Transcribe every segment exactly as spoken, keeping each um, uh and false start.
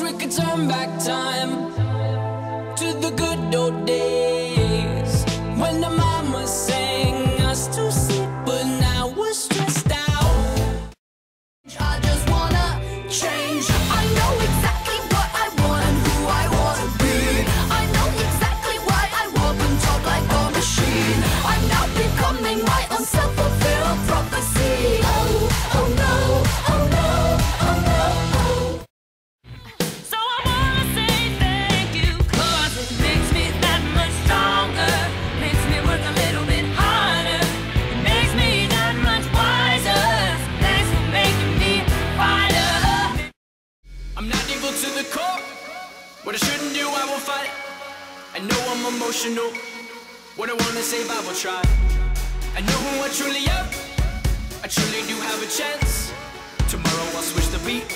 wish we could turn back time to the good old days when the mama sang us to sleep, but now we're stressed out. I just wanna change. I know exactly what I want and who I want to be. I know exactly why I walk and talk like a machine. I'm now becoming my own self-fulfilled prophecy. Oh, oh no, oh no, oh no. To the core, what I shouldn't do, I will fight. I know I'm emotional. What I wanna save, I will try. I know who I truly am. I truly do have a chance. Tomorrow I'll switch the beat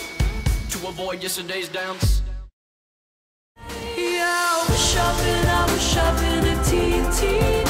to avoid yesterday's dance. Yeah, I was shopping, I was shopping at T and T.